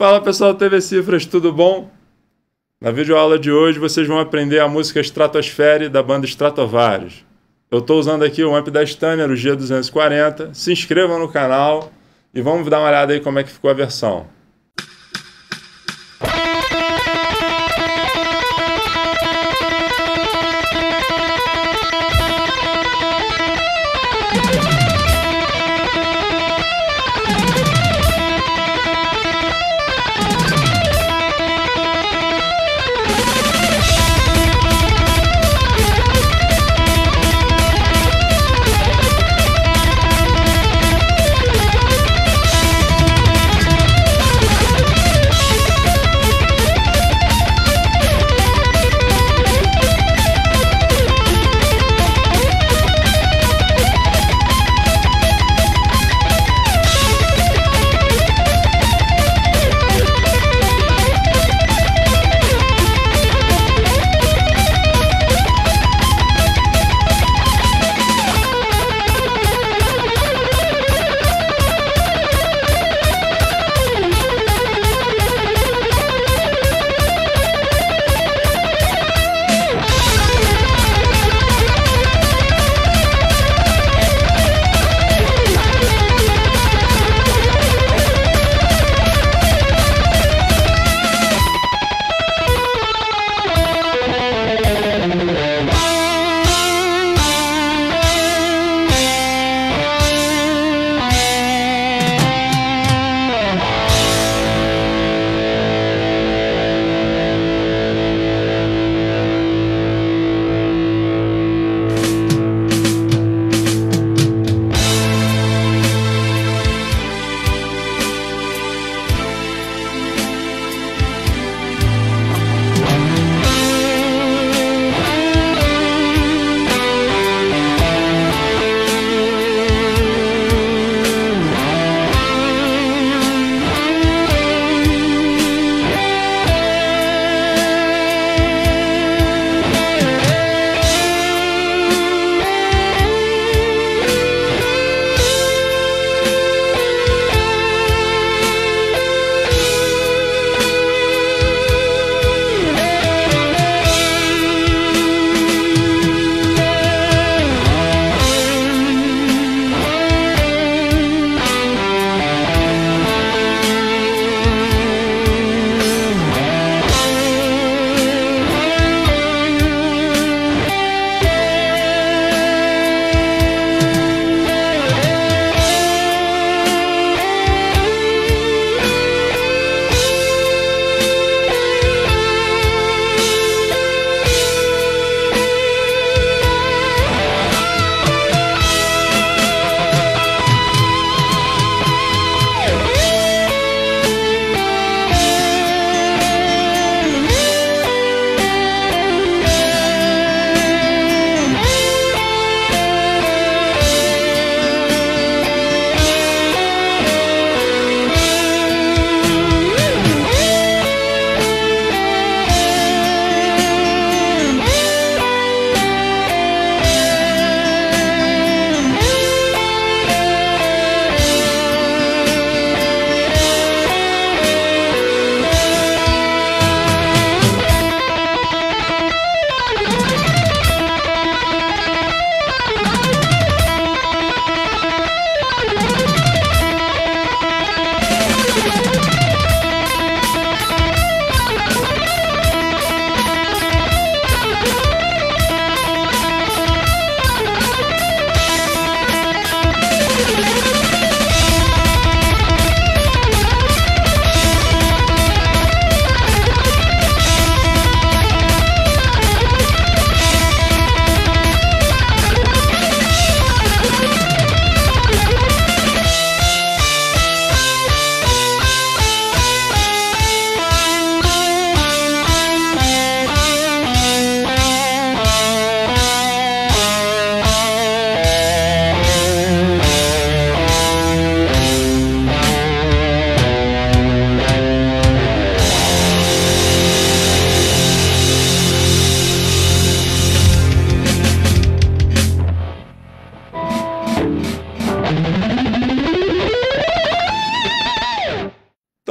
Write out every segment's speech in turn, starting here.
Fala pessoal do TV Cifras, tudo bom? Na videoaula de hoje vocês vão aprender a música Stratosphere da banda Stratovarius. Eu estou usando aqui o amp da Stanner, o G240. Se inscrevam no canal e vamos dar uma olhada aí como é que ficou a versão.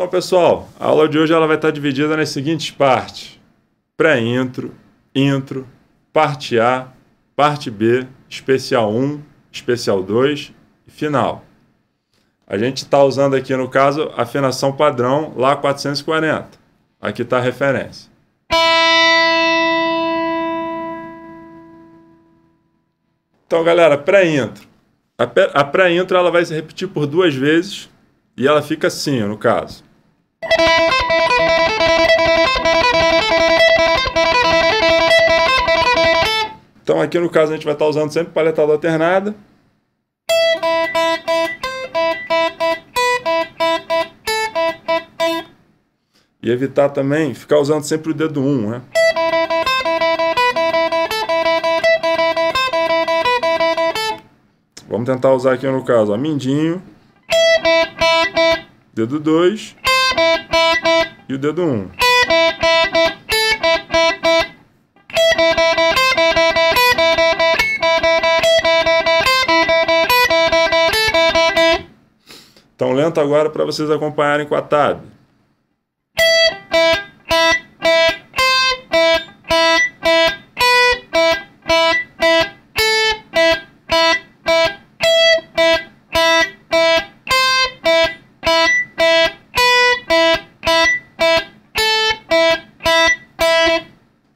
pessoal, a aula de hoje ela vai estar dividida nas seguintes partes. Pré-intro, intro, parte A, parte B, especial 1, especial 2 e final. A gente está usando aqui, no caso, a afinação padrão Lá 440. Aqui está a referência. Então, galera, pré-intro. A pré-intro ela vai se repetir por duas vezes e ela fica assim, no caso. Então, aqui no caso, a gente vai estar usando sempre paletada alternada. E evitar também ficar usando sempre o dedo 1, né? Vamos tentar usar aqui no caso, ó, mindinho, dedo 2 e o dedo 1. Então, lento agora para vocês acompanharem com a tab.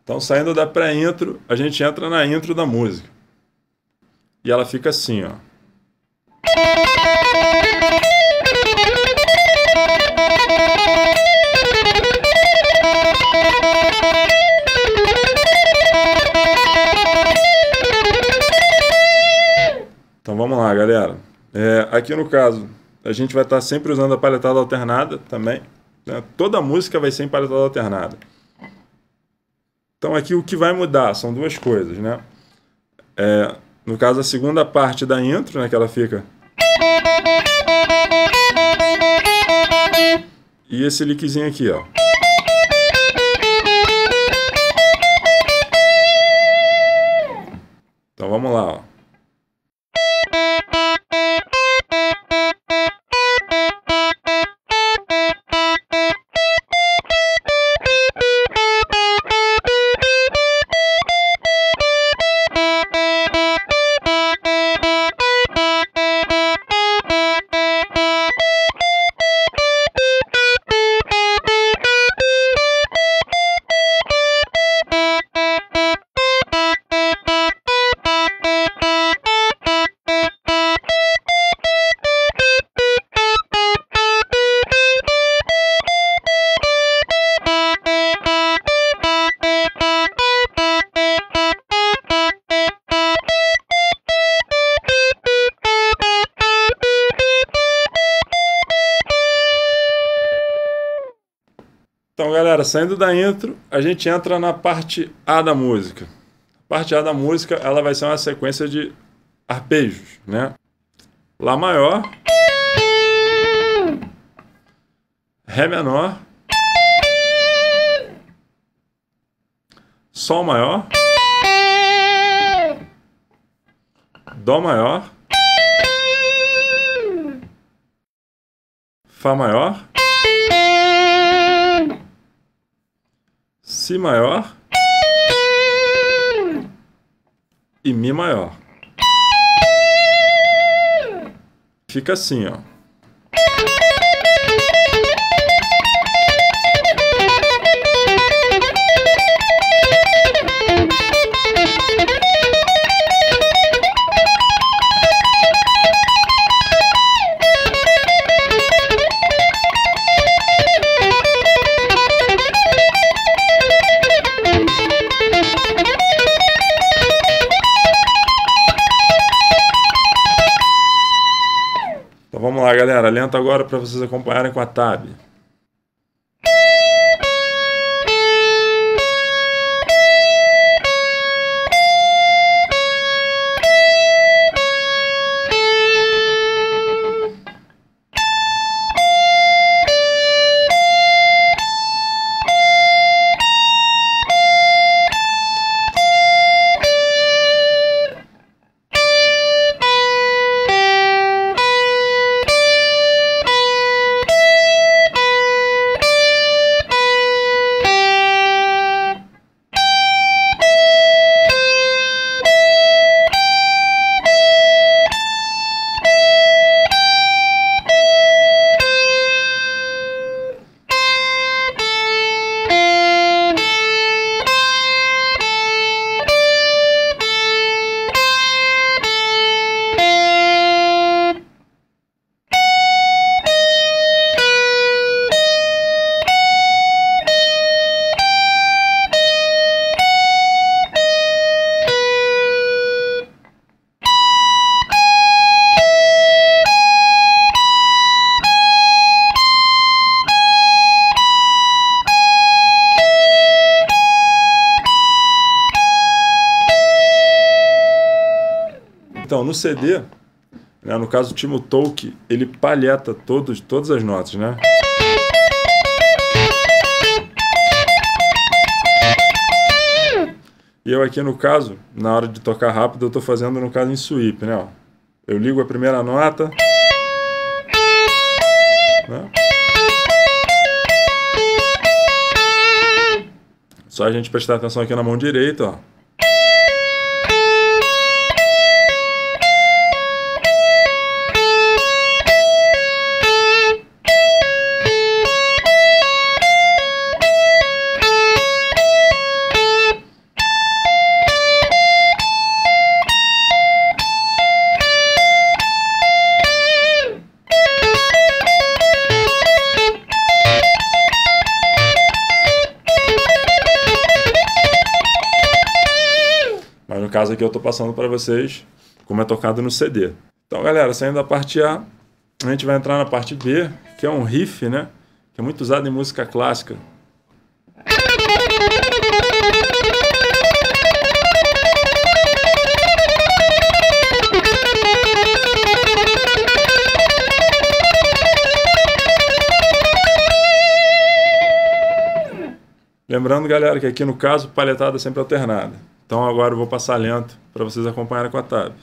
Então, saindo da pré-intro, a gente entra na intro da música. E ela fica assim, ó. Então, vamos lá, galera. Aqui, no caso, a gente vai estar sempre usando a paletada alternada também, né? Toda música vai ser em paletada alternada. Então aqui o que vai mudar são duas coisas, né? No caso, a segunda parte da intro, né, que ela fica... E esse lickzinho aqui, ó. Então vamos lá, ó. Então, galera, saindo da intro, a gente entra na parte A da música. A parte A da música, ela vai ser uma sequência de arpejos, né? Lá maior, Ré menor, Sol maior, Dó maior, Fá maior, Si maior e Mi maior. Fica assim, ó. Vamos lá, galera. Lento agora para vocês acompanharem com a tab. no CD, né, no caso o Timo Tolk, ele palheta todas as notas, né? E eu aqui, no caso, na hora de tocar rápido, eu estou fazendo, no caso, em sweep, né? Eu ligo a primeira nota, né? Só a gente prestar atenção aqui na mão direita, ó. Caso aqui eu estou passando para vocês como é tocado no CD. Então, galera, saindo da parte A, a gente vai entrar na parte B, que é um riff, né? Que é muito usado em música clássica. Lembrando, galera, que aqui no caso, palhetada é sempre alternada. Então agora eu vou passar lento para vocês acompanharem com a tab.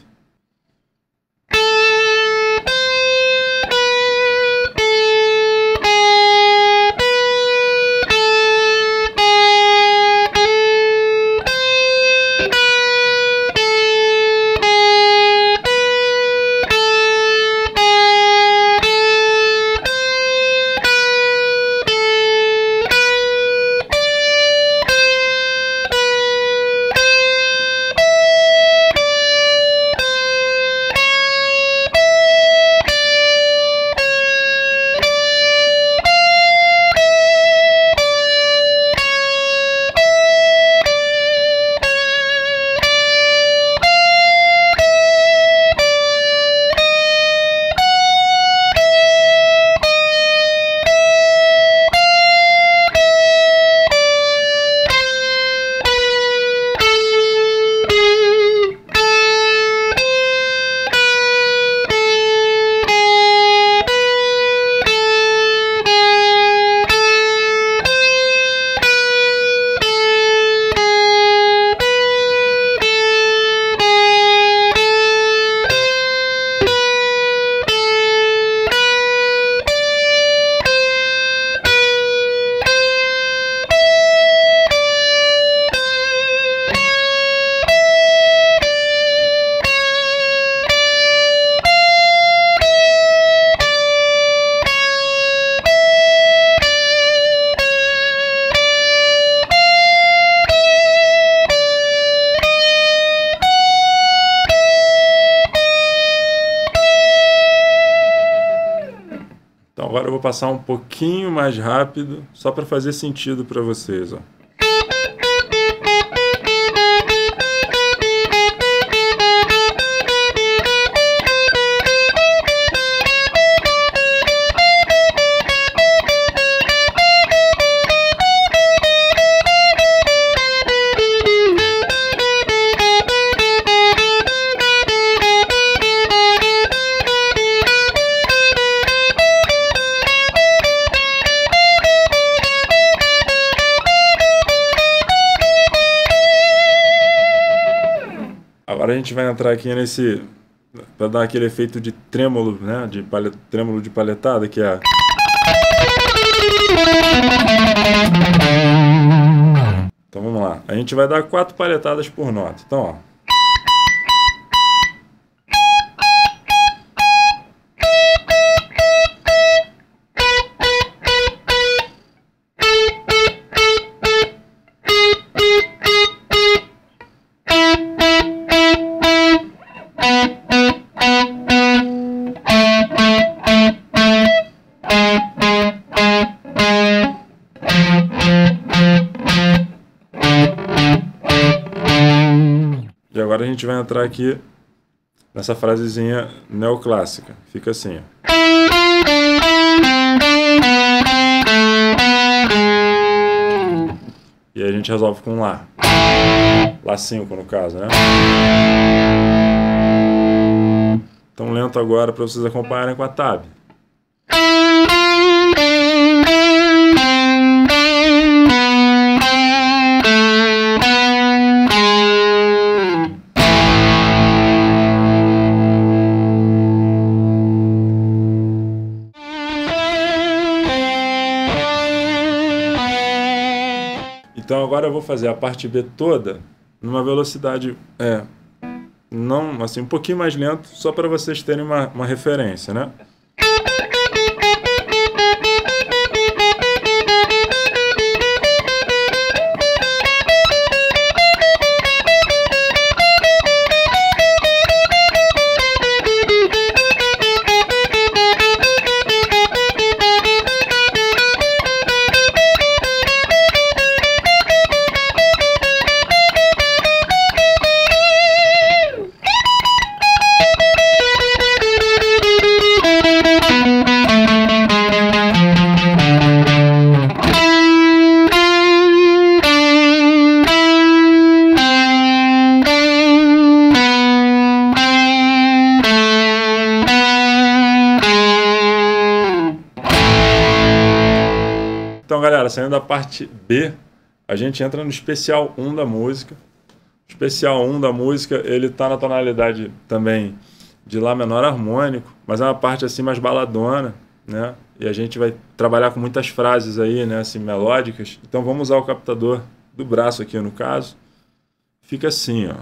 Agora eu vou passar um pouquinho mais rápido, só para fazer sentido para vocês, ó. Agora a gente vai entrar aqui nesse, para dar aquele efeito de trêmulo, né, trêmulo de palhetada, que é... Então vamos lá, a gente vai dar 4 palhetadas por nota, então ó. E agora a gente vai entrar aqui nessa frasezinha neoclássica. Fica assim, ó. E aí a gente resolve com Lá. Lá 5 no caso, né? Então lento agora para vocês acompanharem com a tab. Então agora eu vou fazer a parte B toda numa velocidade não, assim, um pouquinho mais lento, só para vocês terem uma referência, né? Então, galera, saindo da parte B, a gente entra no especial 1 da música. O especial 1 da música, ele tá na tonalidade também de Lá menor harmônico, mas é uma parte assim mais baladona, né? E a gente vai trabalhar com muitas frases aí, né, assim, melódicas. Então vamos usar o captador do braço aqui, no caso. Fica assim, ó.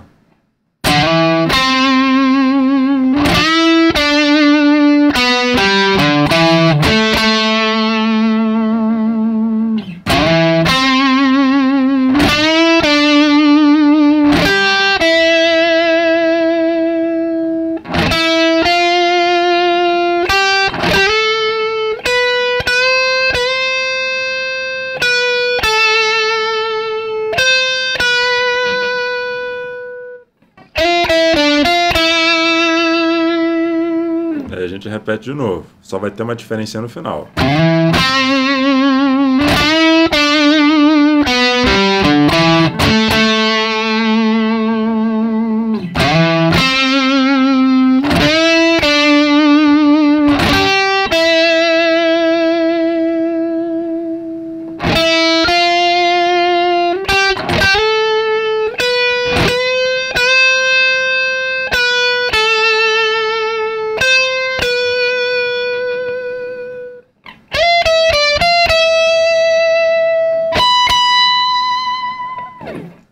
A gente repete de novo, só vai ter uma diferença no final.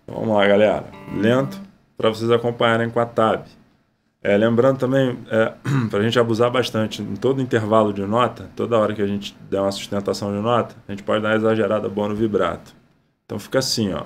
Vamos lá, galera, lento, para vocês acompanharem com a tab. Lembrando também, para a gente abusar bastante, em todo intervalo de nota, toda hora que a gente der uma sustentação de nota, a gente pode dar uma exagerada boa no vibrato. Então fica assim, ó.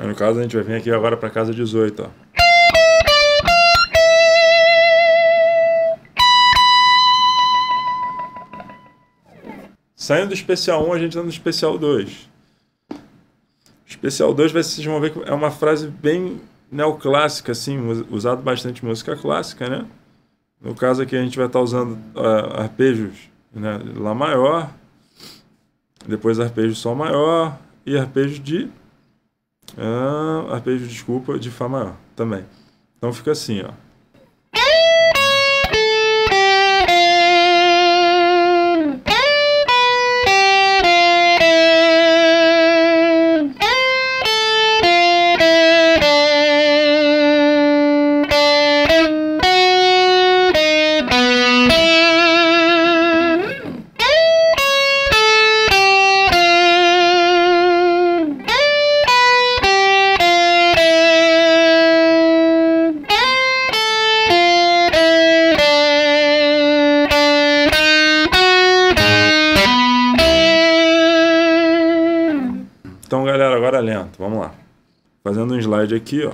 No caso, a gente vai vir aqui agora para casa 18, ó. Saindo do especial 1, a gente está no especial 2. Especial 2 vai, vocês vão ver que é uma frase bem neoclássica, assim, usado bastante música clássica, né? No caso aqui a gente vai estar usando arpejos, né, Lá maior, depois arpejo Sol maior e arpejo de... arpejo, desculpa, de Fá maior também. Então fica assim, ó. Lento, vamos lá, fazendo um slide aqui, ó.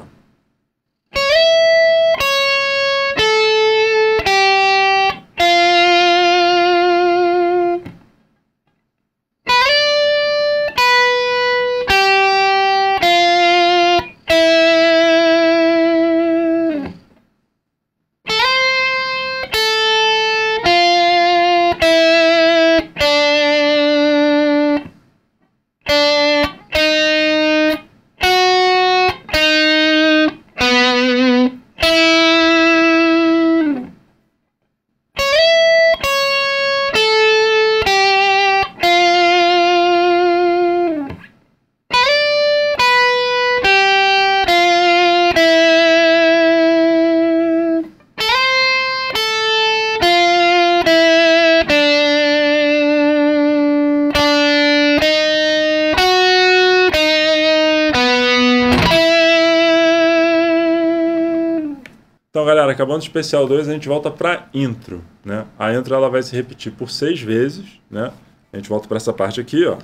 Então, galera, acabando o especial 2, a gente volta para intro, né? A intro ela vai se repetir por 6 vezes, né? A gente volta para essa parte aqui, ó.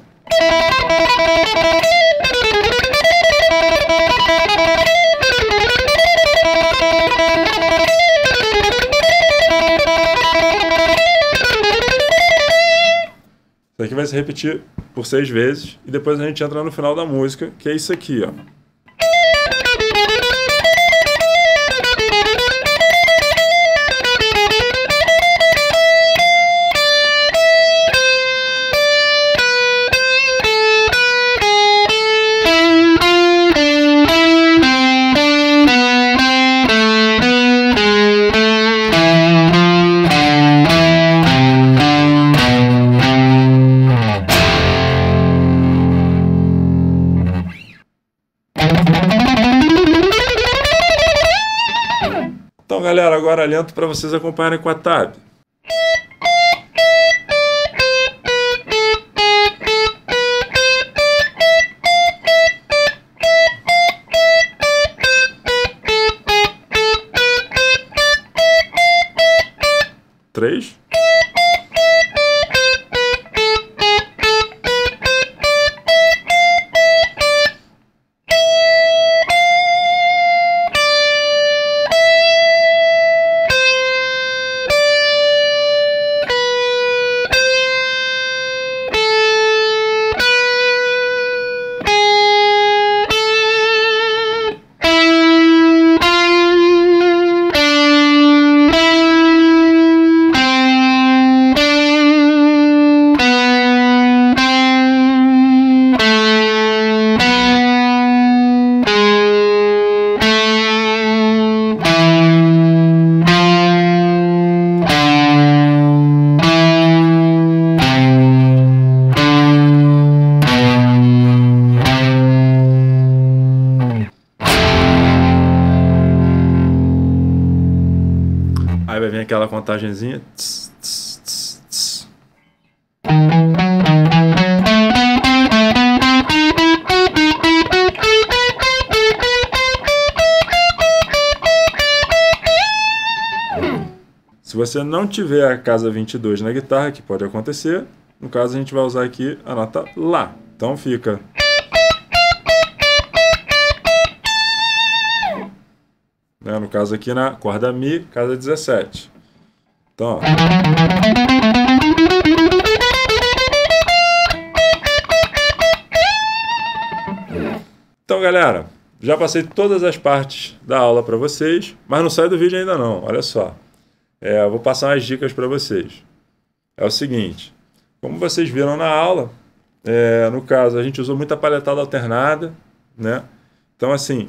Isso aqui vai se repetir por 6 vezes e depois a gente entra no final da música, que é isso aqui, ó. Então, galera, agora lento para vocês acompanharem com a tab. Três. Aí vai vir aquela contagenzinha. Tss, tss, tss, tss. Se você não tiver a casa 22 na guitarra, que pode acontecer, no caso a gente vai usar aqui a nota Lá. Então fica... No caso aqui na corda Mi, casa 17. Então, ó. Então, galera, já passei todas as partes da aula para vocês, mas não sai do vídeo ainda não, olha só. Eu vou passar umas dicas para vocês. É o seguinte, como vocês viram na aula, no caso, a gente usou muita paletada alternada, né? Então, assim,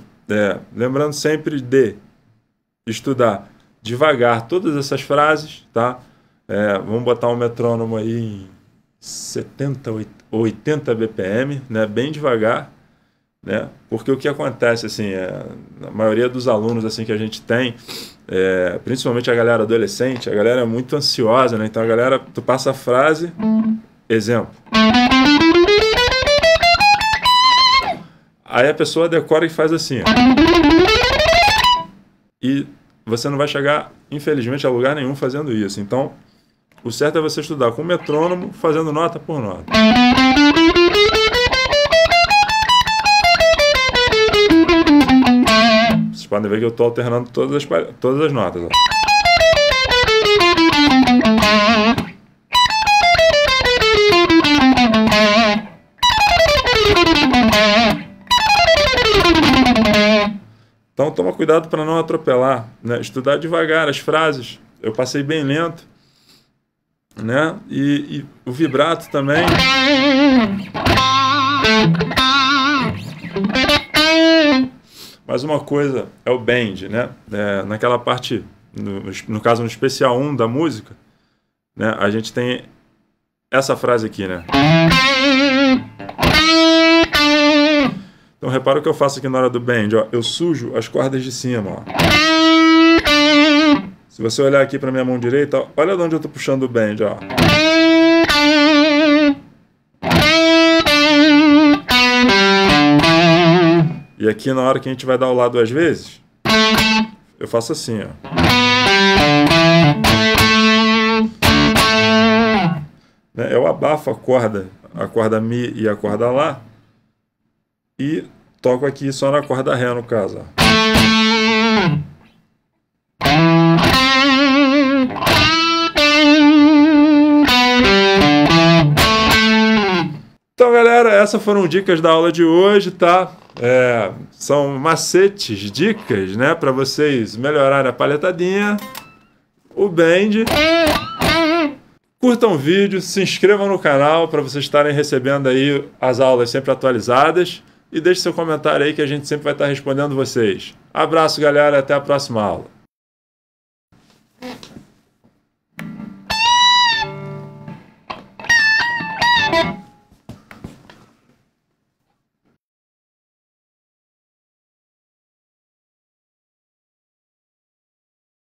lembrando sempre de estudar devagar todas essas frases, tá? Vamos botar um metrônomo aí em 70, 80 BPM, né? Bem devagar, né? Porque o que acontece, assim, a maioria dos alunos assim, que a gente tem, principalmente a galera adolescente, a galera é muito ansiosa, né? Então a galera, tu passa a frase, exemplo. Aí a pessoa decora e faz assim. E você não vai chegar, infelizmente, a lugar nenhum fazendo isso. Então, o certo é você estudar com o metrônomo, fazendo nota por nota. Vocês podem ver que eu estou alternando todas as notas. Ó. Então, toma cuidado para não atropelar, né? Estudar devagar as frases. Eu passei bem lento, né? E o vibrato também. Mas uma coisa é o bend, né? Naquela parte, no caso, no especial 1 da música, né? A gente tem essa frase aqui, né? Então repara o que eu faço aqui na hora do bend, ó. Eu sujo as cordas de cima, ó. Se você olhar aqui para minha mão direita, ó, olha de onde eu tô puxando o bend, ó. E aqui na hora que a gente vai dar o lado às vezes, eu faço assim, ó. Né? Eu abafo a corda mi e a corda lá. E toco aqui só na corda ré, no caso. Então, galera, essas foram dicas da aula de hoje, tá? São macetes, dicas, né? Para vocês melhorarem a paletadinha, o bend. Curtam o vídeo, se inscrevam no canal para vocês estarem recebendo aí as aulas sempre atualizadas. E deixe seu comentário aí que a gente sempre vai estar respondendo vocês. Abraço, galera, até a próxima aula.